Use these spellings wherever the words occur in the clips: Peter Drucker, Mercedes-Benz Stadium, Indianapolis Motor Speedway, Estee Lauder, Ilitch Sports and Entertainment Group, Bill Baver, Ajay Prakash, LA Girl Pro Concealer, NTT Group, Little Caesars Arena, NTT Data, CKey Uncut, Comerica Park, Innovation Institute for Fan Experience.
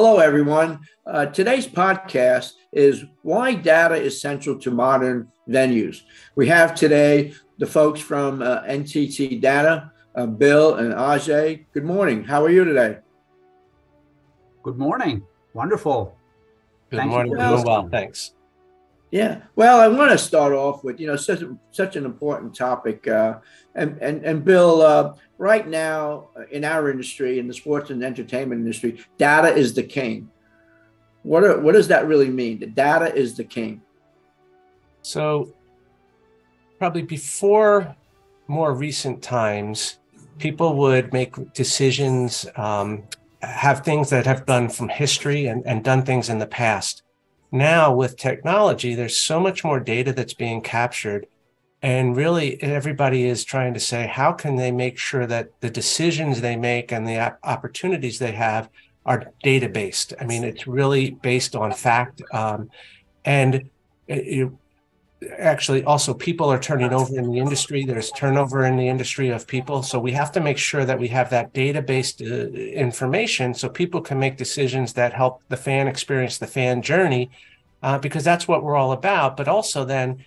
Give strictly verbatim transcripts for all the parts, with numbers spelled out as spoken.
Hello, everyone. Uh, today's podcast is why data is central to modern venues. We have today the folks from uh, N T T Data, uh, Bill and Ajay. Good morning. How are you today? Good morning. Wonderful. Good Thank morning. Doing well. Thanks. Yeah. Well, I want to start off with, you know, such, such an important topic. Uh, and, and, and Bill, uh, right now in our industry, in the sports and entertainment industry, data is the king. What, are, what does that really mean? The data is the king. So probably before more recent times, people would make decisions, um, have things that have done from history and, and done things in the past. Now with technology, there's so much more data that's being captured, and really everybody is trying to say, how can they make sure that the decisions they make and the opportunities they have are data-based? I mean, it's really based on fact. Um, and it, it, actually also people are turning over in the industry. There's turnover in the industry of people. So we have to make sure that we have that data-based uh, information so people can make decisions that help the fan experience, the fan journey, uh, because that's what we're all about. But also then,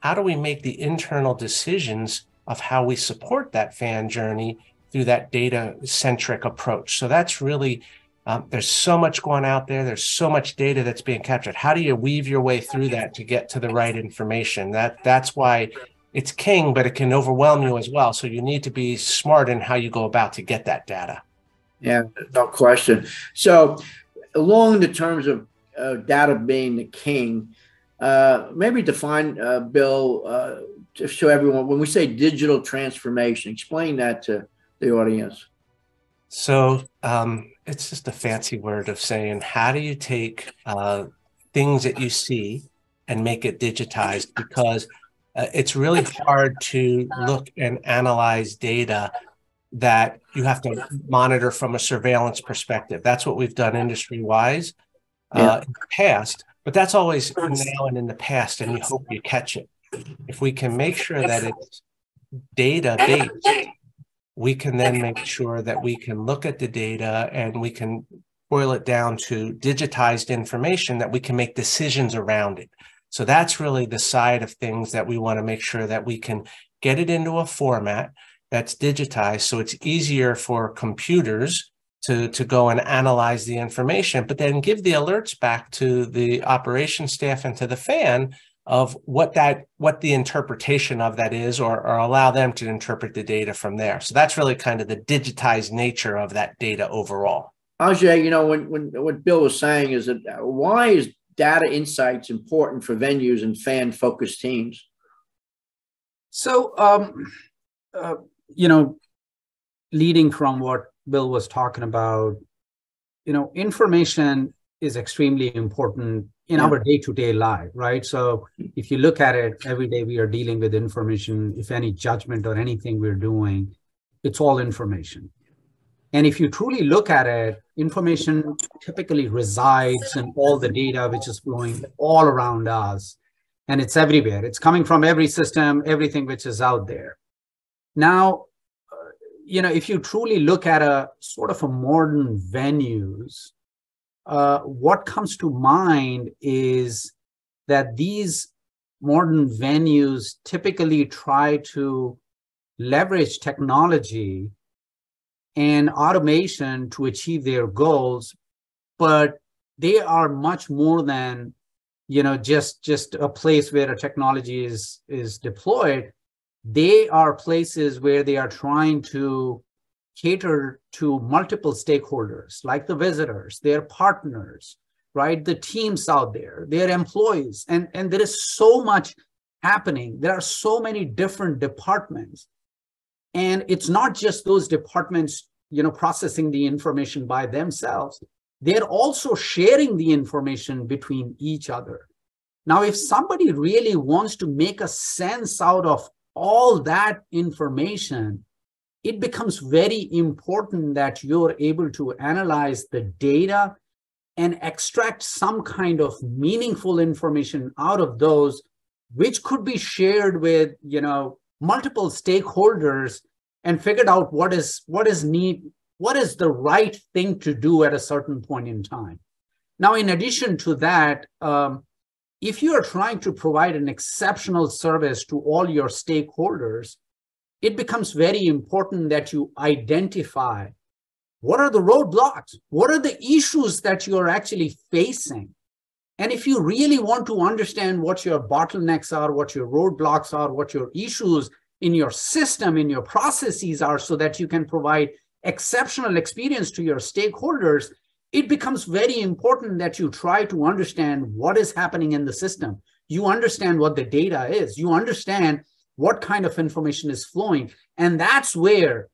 how do we make the internal decisions of how we support that fan journey through that data-centric approach? So that's really, um, there's so much going out there. There's so much data that's being captured. How do you weave your way through that to get to the right information? That That's why it's king, but it can overwhelm you as well. So you need to be smart in how you go about to get that data. Yeah, no question. So along the terms of uh, data being the king, Uh, maybe define, uh, Bill, uh, just so everyone, when we say digital transformation, explain that to the audience. So um, it's just a fancy word of saying, how do you take uh, things that you see and make it digitized? Because uh, it's really hard to look and analyze data that you have to monitor from a surveillance perspective. That's what we've done industry-wise uh, yeah. in the past. But that's always now and in the past, and you hope you catch it. If we can make sure that it's data-based, we can then make sure that we can look at the data and we can boil it down to digitized information that we can make decisions around it. So that's really the side of things that we want to make sure that we can get it into a format that's digitized so it's easier for computers To, to go and analyze the information, but then give the alerts back to the operations staff and to the fan of what that what the interpretation of that is, or, or allow them to interpret the data from there. So that's really kind of the digitized nature of that data overall. Ajay, you know, when, when what Bill was saying is that why is data insights important for venues and fan-focused teams? So, um, uh, you know, leading from what Bill was talking about, you know, information is extremely important in yeah. our day-to-day life, right? So if you look at it, every day we are dealing with information. If any judgment or anything we're doing, it's all information. And if you truly look at it, information typically resides in all the data which is flowing all around us. And it's everywhere. It's coming from every system, everything which is out there. Now, you know, if you truly look at a sort of a modern venues, uh, what comes to mind is that these modern venues typically try to leverage technology and automation to achieve their goals, but they are much more than, you know, just, just a place where a technology is, is deployed. They are places where they are trying to cater to multiple stakeholders, like the visitors, their partners, right? The teams out there, their employees. And, and there is so much happening. There are so many different departments. And it's not just those departments, you know, processing the information by themselves. They're also sharing the information between each other. Now, if somebody really wants to make a sense out of all that information, it becomes very important that you're able to analyze the data and extract some kind of meaningful information out of those, which could be shared with, you know, multiple stakeholders and figured out what is what is need what is the right thing to do at a certain point in time. Now, in addition to that, um, if you are trying to provide an exceptional service to all your stakeholders, it becomes very important that you identify what are the roadblocks, what are the issues that you're actually facing. And if you really want to understand what your bottlenecks are, what your roadblocks are, what your issues in your system, in your processes are, so that you can provide exceptional experience to your stakeholders, it becomes very important that you try to understand what is happening in the system. You understand what the data is. You understand what kind of information is flowing. And that's where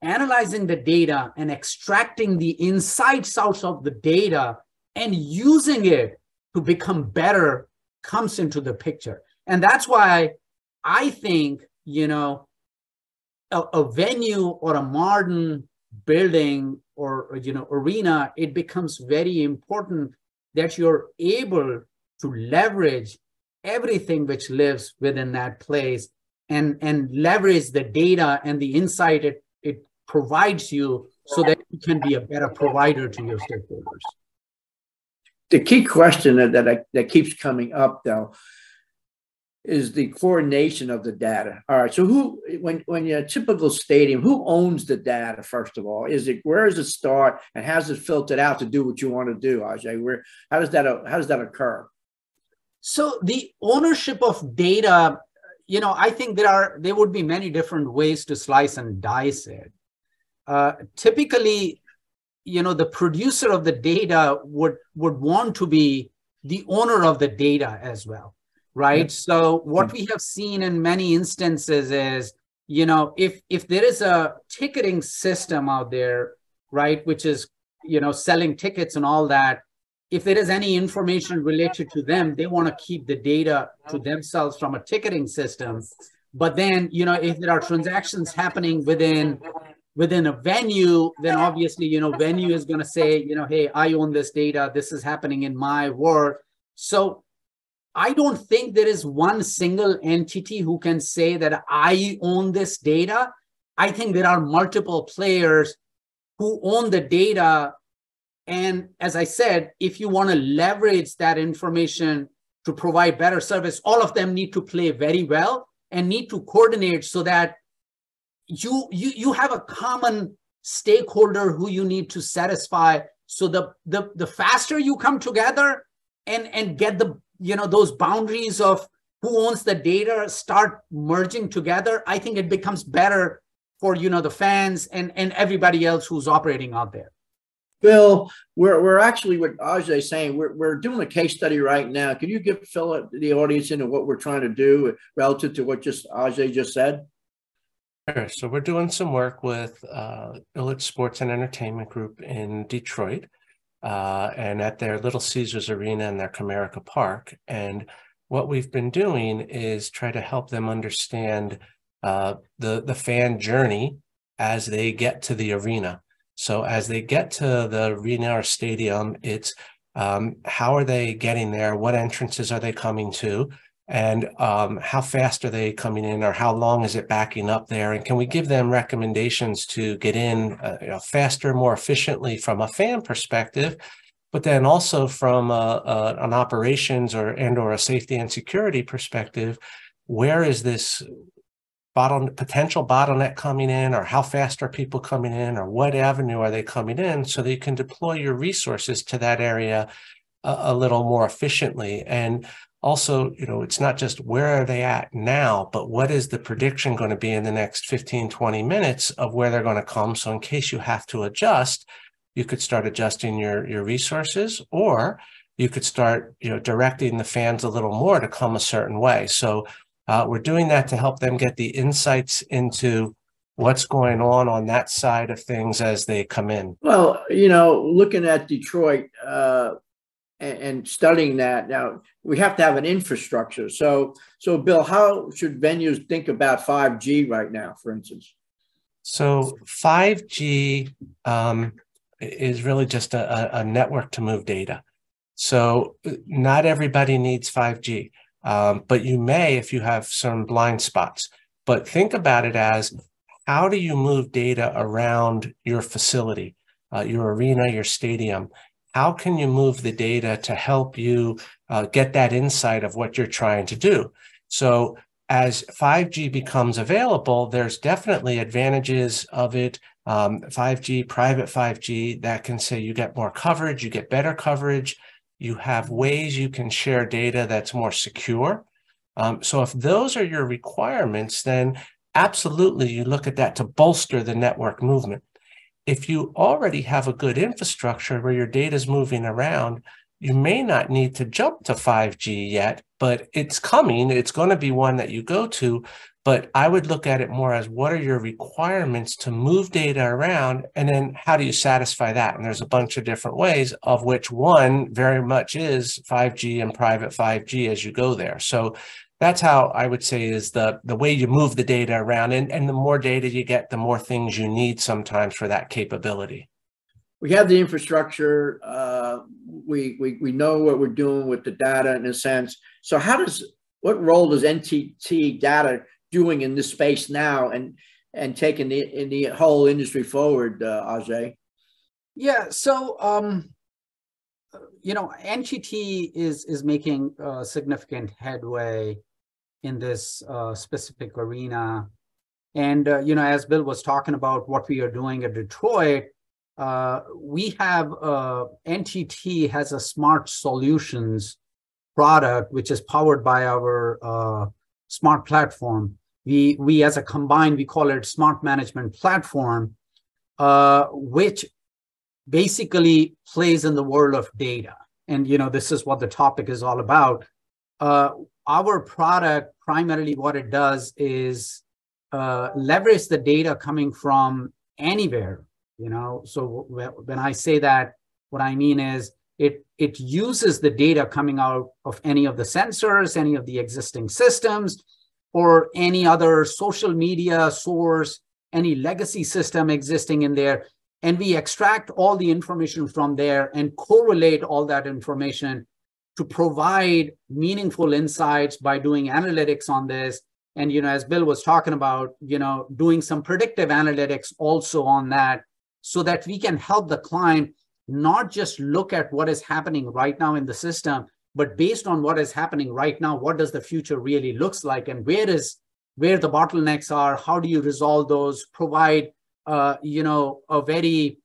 analyzing the data and extracting the insights out of the data and using it to become better comes into the picture. And that's why I think, you know, a, a venue or a modern building or, you know, arena, it becomes very important that you're able to leverage everything which lives within that place and, and leverage the data and the insight it, it provides you so that you can be a better provider to your stakeholders. The key question that, that, I, that keeps coming up, though, is the coordination of the data. All right, so who, when, when you're a typical stadium, who owns the data, first of all? Is it, where does it start, and how's it filtered out to do what you want to do, Ajay? Where, how does that, how does that occur? So the ownership of data, you know, I think there are, there would be many different ways to slice and dice it. Uh, typically, you know, the producer of the data would, would want to be the owner of the data as well, right? Mm-hmm. So what mm-hmm. we have seen in many instances is, you know, if, if there is a ticketing system out there, right, which is, you know, selling tickets and all that, if there is any information related to them, they want to keep the data to themselves from a ticketing system. But then, you know, if there are transactions happening within within a venue, then obviously, you know, venue is going to say, you know, hey, I own this data. This is happening in my world. So I don't think there is one single entity who can say that I own this data. I think there are multiple players who own the data. And as I said, if you want to leverage that information to provide better service, all of them need to play very well and need to coordinate so that You, you you have a common stakeholder who you need to satisfy. So the the the faster you come together and and get the, you know, those boundaries of who owns the data start merging together, I think it becomes better for, you know, the fans and and everybody else who's operating out there. Bill, we're we're actually, what Ajay is saying, we're we're doing a case study right now. Can you give Phil the audience into what we're trying to do relative to what just Ajay just said? Sure. So we're doing some work with uh, Ilitch Sports and Entertainment Group in Detroit, uh, and at their Little Caesars Arena and their Comerica Park. And what we've been doing is try to help them understand uh, the, the fan journey as they get to the arena. So as they get to the arena or stadium, it's um, how are they getting there? What entrances are they coming to? And um, how fast are they coming in, or how long is it backing up there? And can we give them recommendations to get in uh, you know, faster, more efficiently from a fan perspective, but then also from a, a, an operations or and or a safety and security perspective? Where is this bottle, potential bottleneck coming in, or how fast are people coming in, or what avenue are they coming in, so that you can deploy your resources to that area a, a little more efficiently? And also, you know, it's not just where are they at now, but what is the prediction going to be in the next fifteen, twenty minutes of where they're going to come? So in case you have to adjust, you could start adjusting your, your resources, or you could start, you know, directing the fans a little more to come a certain way. So uh, we're doing that to help them get the insights into what's going on on that side of things as they come in. Well, you know, looking at Detroit, uh, and studying that now, we have to have an infrastructure. So, so Bill, how should venues think about five G right now, for instance? So five G um, is really just a, a network to move data. So not everybody needs five G, um, but you may if you have some blind spots. But think about it as how do you move data around your facility, uh, your arena, your stadium? How can you move the data to help you uh, get that insight of what you're trying to do? So as five G becomes available, there's definitely advantages of it. Um, five G, private five G, that can say you get more coverage, you get better coverage, you have ways you can share data that's more secure. Um, so if those are your requirements, then absolutely you look at that to bolster the network movement. If you already have a good infrastructure where your data is moving around, you may not need to jump to five G yet, but it's coming. It's going to be one that you go to. But I would look at it more as, what are your requirements to move data around? And then how do you satisfy that? And there's a bunch of different ways, of which one very much is five G and private five G as you go there. So that's how I would say is the, the way you move the data around. And, and the more data you get, the more things you need sometimes for that capability. We have the infrastructure. Uh, we, we, we know what we're doing with the data in a sense. So how does, what role does N T T Data doing in this space now and and taking the in the whole industry forward, uh, Ajay? Yeah, so um, you know, N T T is is making uh, significant headway in this uh, specific arena, and uh, you know, as Bill was talking about, what we are doing at Detroit, uh, we have uh, N T T has a smart solutions product which is powered by our uh, smart platform. We, we as a combined, we call it smart management platform, uh, which basically plays in the world of data. And, you know, this is what the topic is all about. Uh, our product, primarily what it does is uh, leverage the data coming from anywhere, you know. So when I say that, what I mean is it, it uses the data coming out of any of the sensors, any of the existing systems, or any other social media source, any legacy system existing in there. And we extract all the information from there and correlate all that information to provide meaningful insights by doing analytics on this. And, you know, as Bill was talking about, you know, doing some predictive analytics also on that, so that we can help the client not just look at what is happening right now in the system, but based on what is happening right now, what does the future really looks like, and where is where the bottlenecks are? How do you resolve those? Provide uh, you know, a very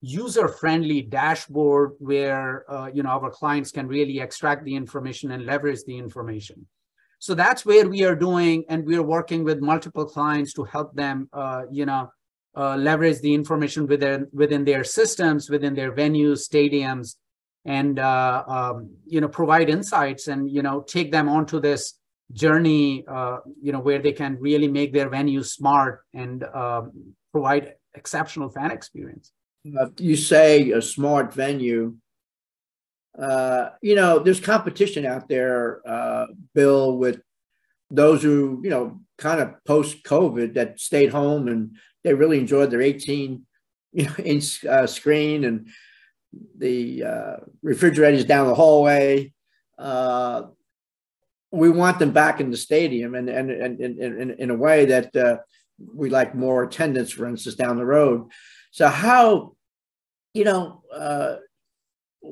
user-friendly dashboard where uh, you know, our clients can really extract the information and leverage the information. So that's where we are doing, and we are working with multiple clients to help them uh, you know, Uh, leverage the information within within their systems, within their venues, stadiums, and uh, um, you know, provide insights and, you know, take them onto this journey, uh, you know, where they can really make their venue smart and uh, provide exceptional fan experience. Uh, you say a smart venue. Uh, you know, there's competition out there, uh, Bill, with those who, you know, kind of post-COVID that stayed home and they really enjoyed their eighteen, you know, inch uh, screen and the uh, refrigerators down the hallway. Uh, we want them back in the stadium, and and and in a way that uh, we like more attendance, for instance, down the road. So how, you know, uh,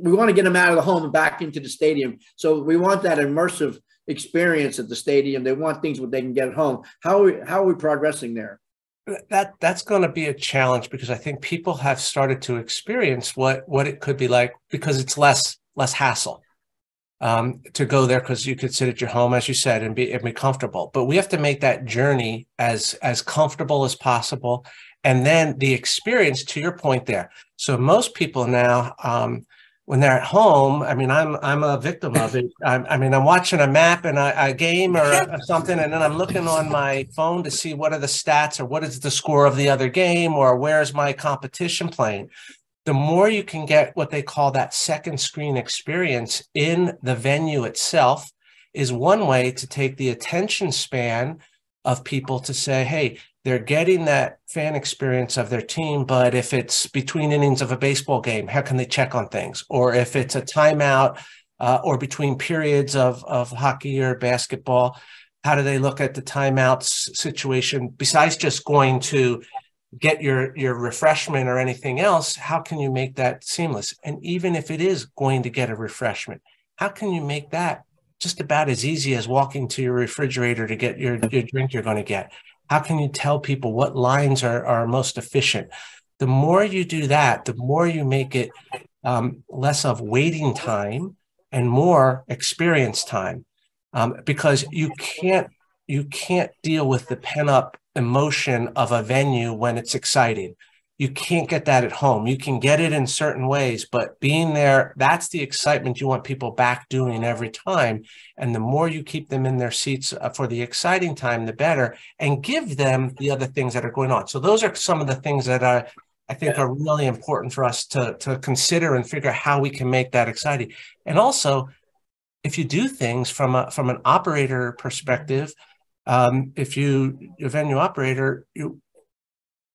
we want to get them out of the home and back into the stadium. So we want that immersive experience at the stadium. They want things what they can get at home. How are we, how are we progressing there? That that's going to be a challenge, because I think people have started to experience what what it could be like, because it's less less hassle um, to go there, because you could sit at your home, as you said, and be and be comfortable. But we have to make that journey as as comfortable as possible, and then the experience. To your point there, so most people now, Um, when they're at home, I mean, I'm I'm a victim of it. I'm, I mean, I'm watching a map and a, a game or a, something, and then I'm looking on my phone to see what are the stats or what is the score of the other game or where's my competition playing. The more you can get what they call that second screen experience in the venue itself is one way to take the attention span of people to say, hey, they're getting that fan experience of their team, but if it's between innings of a baseball game, how can they check on things? Or if it's a timeout uh, or between periods of, of hockey or basketball, How do they look at the timeouts situation? Besides just going to get your, your refreshment or anything else, how can you make that seamless? And even if it is going to get a refreshment, how can you make that just about as easy as walking to your refrigerator to get your, your drink you're going to get? How can you tell people what lines are, are most efficient? The more you do that, the more you make it um, less of waiting time and more experience time. Um, because you can't you can't deal with the pent-up emotion of a venue when it's exciting. You can't get that at home. You can get it in certain ways, but being there, that's the excitement you want people back doing every time. And the more you keep them in their seats for the exciting time, the better, and give them the other things that are going on. So those are some of the things that are, I think are really important for us to, to consider and figure out how we can make that exciting. And also, if you do things from a, from an operator perspective, um, if you, a venue operator, you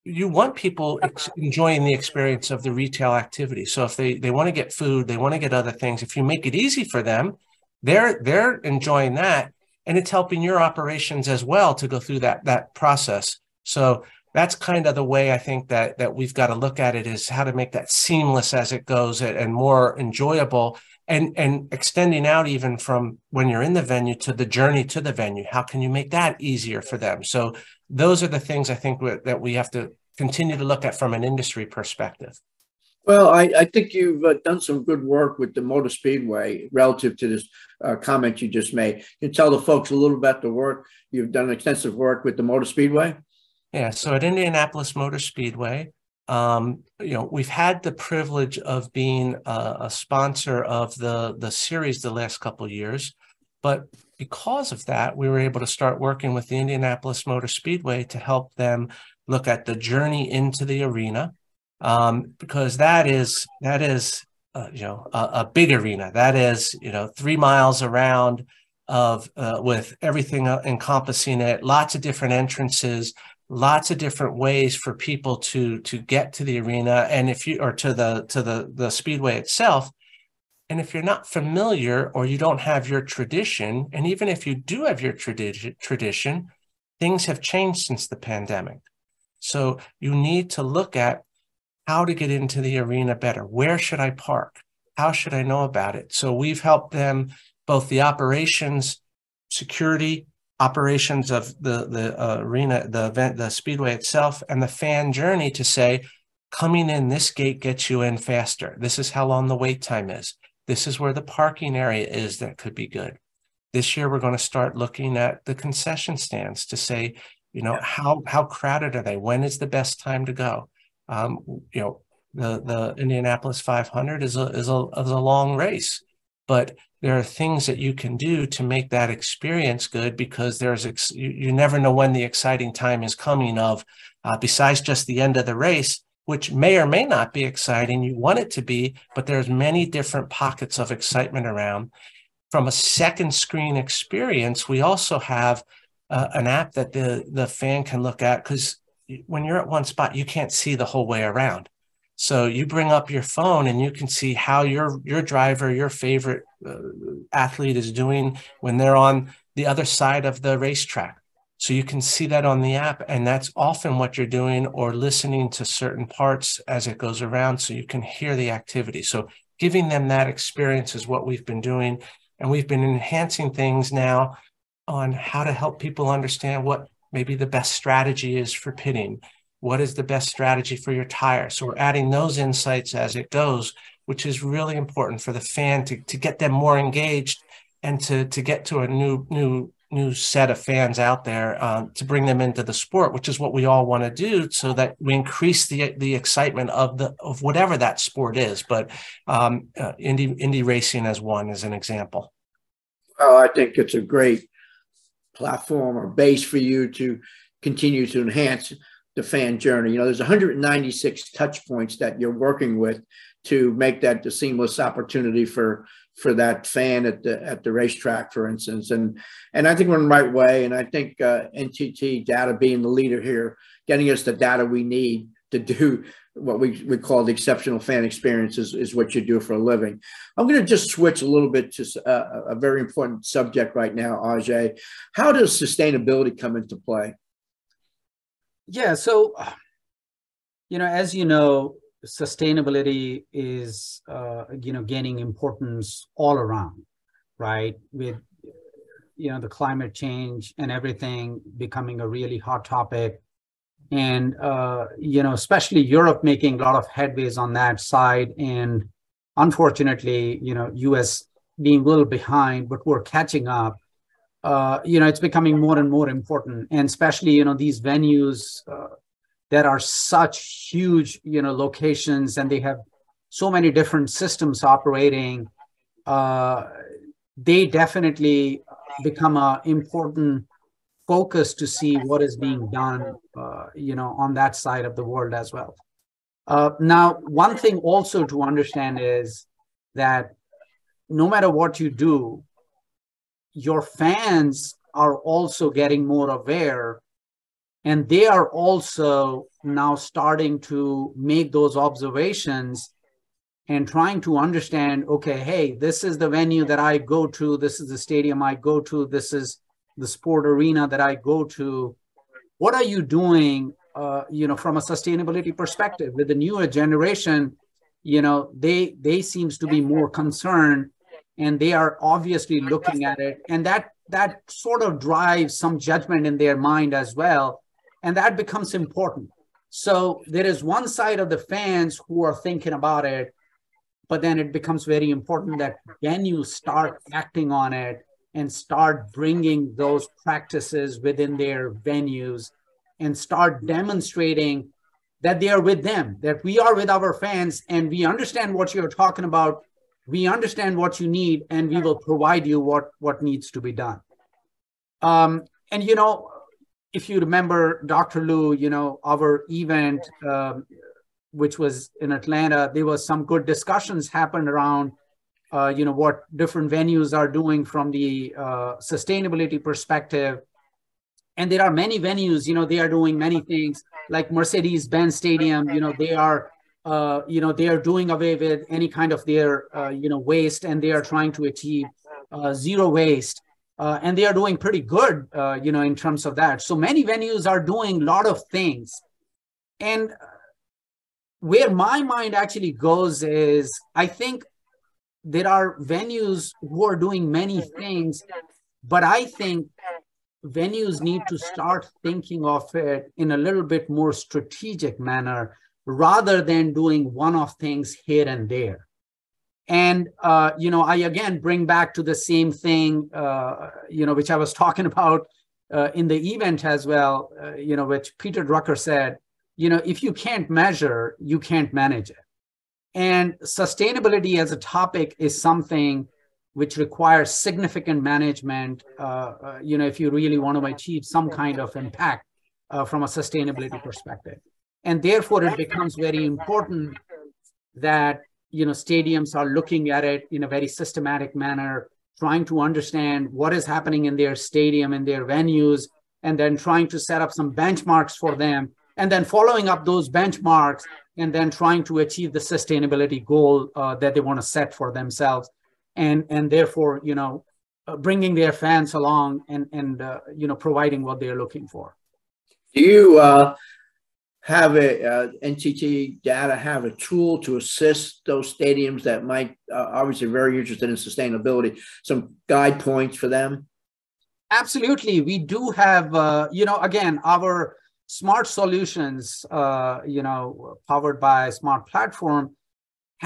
you want people ex- enjoying the experience of the retail activity. So if they, they want to get food, they want to get other things, if you make it easy for them, they're they're enjoying that, and it's helping your operations as well to go through that that process. So that's kind of the way I think that that we've got to look at it, is how to make that seamless as it goes and, and more enjoyable. And, and extending out even from when you're in the venue to the journey to the venue, how can you make that easier for them? So those are the things I think that we have to continue to look at from an industry perspective. Well, I, I think you've uh, done some good work with the Motor Speedway relative to this uh, comment you just made. Can you tell the folks a little about the work? You've done extensive work with the Motor Speedway? Yeah, so at Indianapolis Motor Speedway, Um, you know, we've had the privilege of being a, a sponsor of the, the series the last couple of years, but because of that, we were able to start working with the Indianapolis Motor Speedway to help them look at the journey into the arena, um, because that is, that is, uh, you know, a, a big arena. That is, you know, three miles around of, uh, with everything encompassing it, lots of different entrances, lots of different ways for people to to get to the arena, and if you or to the to the the speedway itself. And if you're not familiar or you don't have your tradition, and even if you do have your tradition tradition things have changed since the pandemic, so you need to look at how to get into the arena better. Where should I park? How should I know about it? So we've helped them, both the operations, security operations of the, the uh, arena, the event, the speedway itself, and the fan journey, to say, coming in this gate gets you in faster. This is how long the wait time is. This is where the parking area is that could be good. This year, we're going to start looking at the concession stands to say, you know, how how crowded are they? When is the best time to go? Um, you know, the, the Indianapolis five hundred is a, is a, is a long race, but there are things that you can do to make that experience good, because there's ex- you, you never know when the exciting time is coming of, uh, besides just the end of the race, which may or may not be exciting. You want it to be, but there's many different pockets of excitement around. From a second screen experience, we also have uh, an app that the, the fan can look at, because when you're at one spot, you can't see the whole way around. So you bring up your phone and you can see how your your driver, your favorite uh, athlete is doing when they're on the other side of the racetrack. So you can see that on the app, and that's often what you're doing, or listening to certain parts as it goes around so you can hear the activity. So giving them that experience is what we've been doing, and we've been enhancing things now on how to help people understand what maybe the best strategy is for pitting. What is the best strategy for your tire? So we're adding those insights as it goes, which is really important for the fan to, to get them more engaged, and to, to get to a new new new set of fans out there, uh, to bring them into the sport, which is what we all want to do, so that we increase the the excitement of the of whatever that sport is. But um, uh, Indy Indy racing as one as an example. Well, I think it's a great platform or base for you to continue to enhance the fan journey. You know, there's one hundred ninety-six touch points that you're working with to make that the seamless opportunity for for that fan at the at the racetrack, for instance. And and I think we're in the right way. And I think uh, N T T Data being the leader here, getting us the data we need to do what we would call the exceptional fan experience is, is what you do for a living. I'm going to just switch a little bit to a, a very important subject right now, Ajay. How does sustainability come into play? Yeah, so, you know, as you know, sustainability is, uh, you know, gaining importance all around, right? With, you know, the climate change and everything becoming a really hot topic. And, uh, you know, especially Europe making a lot of headways on that side. And unfortunately, you know, U S being a little behind, but we're catching up. Uh, you know, it's becoming more and more important. And especially, you know, these venues uh, that are such huge, you know, locations, and they have so many different systems operating, uh, they definitely become an important focus to see what is being done, uh, you know, on that side of the world as well. Uh, now, one thing also to understand is that no matter what you do, your fans are also getting more aware, and they are also now starting to make those observations and trying to understand, okay, hey, this is the venue that I go to, this is the stadium I go to, this is the sport arena that I go to. What are you doing, uh, you know, from a sustainability perspective? With the newer generation, you know, they, they seems to be more concerned, and they are obviously looking at it. And that, that sort of drives some judgment in their mind as well. And that becomes important. So there is one side of the fans who are thinking about it, but then it becomes very important that when you start acting on it and start bringing those practices within their venues and start demonstrating that they are with them, that we are with our fans, and we understand what you're talking about, we understand what you need, and we will provide you what, what needs to be done. Um, and, you know, if you remember, Doctor Liu, you know, our event, um, which was in Atlanta, there was some good discussions happened around Uh, you know, what different venues are doing from the uh, sustainability perspective. And there are many venues, you know, they are doing many things, like Mercedes-Benz Stadium, you know, they are, uh, you know, they are doing away with any kind of their, uh, you know, waste, and they are trying to achieve uh, zero waste. Uh, and they are doing pretty good, uh, you know, in terms of that. So many venues are doing a lot of things. And where my mind actually goes is, I think there are venues who are doing many things, but I think venues need to start thinking of it in a little bit more strategic manner rather than doing one-off things here and there. And, uh, you know, I again bring back to the same thing, uh, you know, which I was talking about uh, in the event as well, uh, you know, which Peter Drucker said, you know, if you can't measure, you can't manage it. And sustainability as a topic is something which requires significant management, uh, uh, you know, if you really want to achieve some kind of impact uh, from a sustainability perspective. And therefore, it becomes very important that, you know, stadiums are looking at it in a very systematic manner, trying to understand what is happening in their stadium, in their venues, and then trying to set up some benchmarks for them, and then following up those benchmarks, and then trying to achieve the sustainability goal uh, that they want to set for themselves, and and therefore, you know, uh, bringing their fans along and and uh, you know, providing what they're looking for. Do you uh, have a uh, N T T Data have a tool to assist those stadiums that might uh, obviously very interested in sustainability? Some guide points for them. Absolutely, we do have. Uh, you know, again, our Smart Solutions, uh, you know, powered by Smart Platform,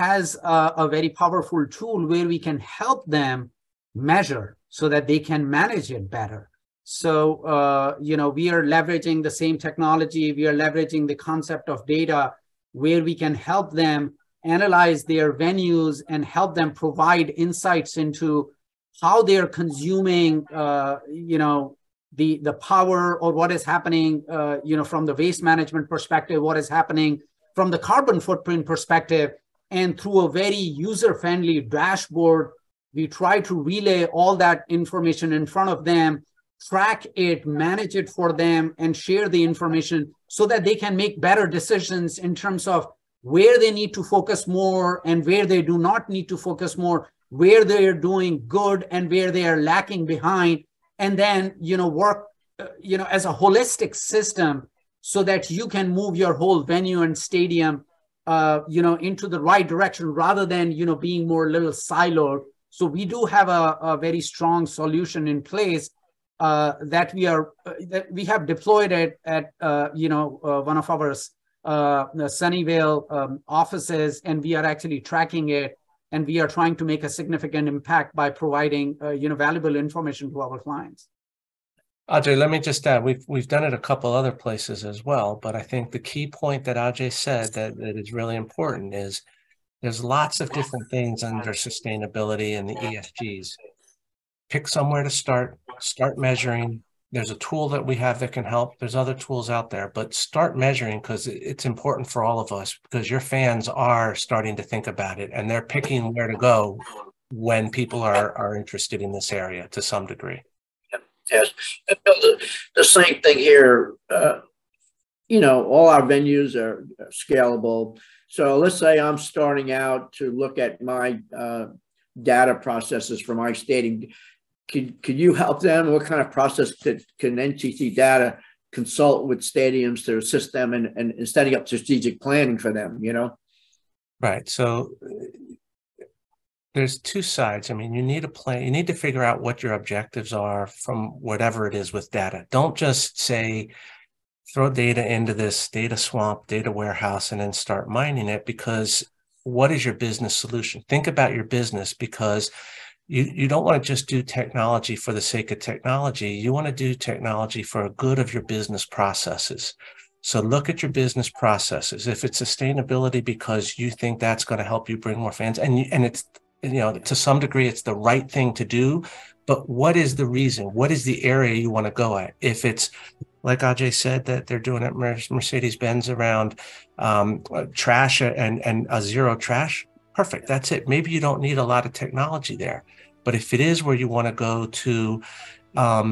has a, a very powerful tool where we can help them measure so that they can manage it better. So, uh, you know, we are leveraging the same technology. We are leveraging the concept of data where we can help them analyze their venues and help them provide insights into how they're consuming, uh, you know, The, the power, or what is happening, uh, you know, from the waste management perspective, what is happening from the carbon footprint perspective. And through a very user-friendly dashboard, we try to relay all that information in front of them track it, manage it for them, and share the information so that they can make better decisions in terms of where they need to focus more and where they do not need to focus more, where they are doing good and where they are lacking behind, and then, you know, work, uh, you know, as a holistic system so that you can move your whole venue and stadium, uh, you know, into the right direction rather than, you know, being more little siloed. So we do have a, a very strong solution in place uh, that we are, uh, that we have deployed it at, uh, you know, uh, one of our uh, Sunnyvale um, offices, and we are actually tracking it. And we are trying to make a significant impact by providing, uh, you know, valuable information to our clients. Ajay, let me just add, we've, we've done it a couple other places as well, but I think the key point that Ajay said that, that is really important is there's lots of different things under sustainability and the E S Gs. Pick somewhere to start, start measuring. There's a tool that we have that can help. There's other tools out there, but start measuring because it's important for all of us because your fans are starting to think about it and they're picking where to go when people are, are interested in this area to some degree. Yes. The, the same thing here, uh, you know, all our venues are scalable. So let's say I'm starting out to look at my uh, data processes for my stadium. Could, could you help them? What kind of process could, can N T T Data consult with stadiums to assist them in, in, in setting up strategic planning for them, you know? Right. So there's two sides. I mean, you need a plan. You need to figure out what your objectives are from whatever it is with data. Don't just say, throw data into this data swamp, data warehouse, and then start mining it because what is your business solution? Think about your business because You, you don't want to just do technology for the sake of technology. You want to do technology for a good of your business processes. So look at your business processes. If it's sustainability because you think that's going to help you bring more fans, and, and it's, you know, to some degree, it's the right thing to do, but what is the reason? What is the area you want to go at? If it's, like Ajay said, that they're doing at Mercedes-Benz around um, trash and, and a zero trash, perfect. That's it. Maybe you don't need a lot of technology there. But if it is where you want to go to um,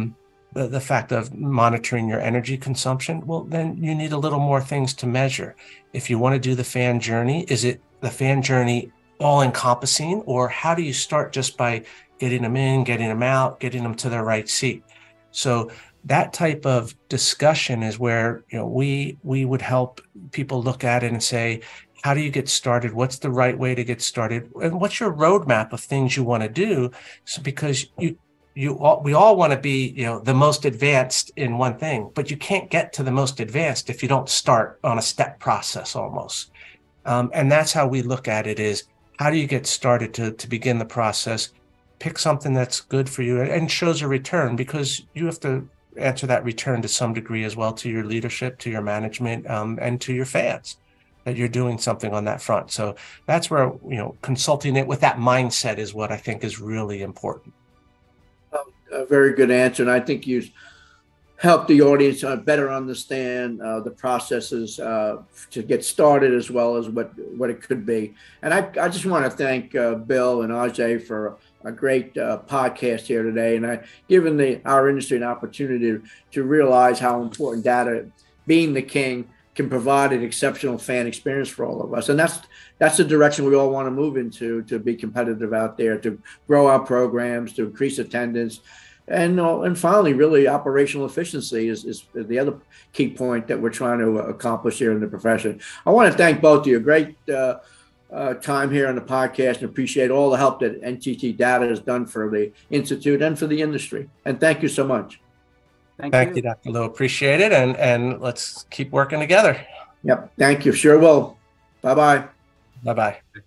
the, the fact of monitoring your energy consumption, well, then you need a little more things to measure. If you want to do the fan journey, is it the fan journey all encompassing? Or how do you start just by getting them in, getting them out, getting them to their right seat? So that type of discussion is where, you know, we we would help people look at it and say, how do you get started? What's the right way to get started? And what's your roadmap of things you want to do? So because you, you all, we all want to be, you know, the most advanced in one thing, but you can't get to the most advanced if you don't start on a step process almost. Um, and that's how we look at it is, how do you get started to, to begin the process? Pick something that's good for you and shows a return because you have to answer that return to some degree as well to your leadership, to your management, um, and to your fans. That you're doing something on that front. So that's where, you know, consulting it with that mindset is what I think is really important. A very good answer. And I think you helped the audience better understand uh, the processes uh, to get started as well as what, what it could be. And I, I just want to thank uh, Bill and Ajay for a great uh, podcast here today. And I, given the, our industry an opportunity to, to realize how important data, being the king, can provide an exceptional fan experience for all of us. And that's that's the direction we all want to move into, to be competitive out there, to grow our programs, to increase attendance. And, and finally, really operational efficiency is, is the other key point that we're trying to accomplish here in the profession. I want to thank both of you. Great uh, uh, time here on the podcast and appreciate all the help that N T T Data has done for the Institute and for the industry. And thank you so much. Thank, Thank you. you, Doctor Lowe. Appreciate it. And, and let's keep working together. Yep. Thank you. Sure will. Bye-bye. Bye-bye.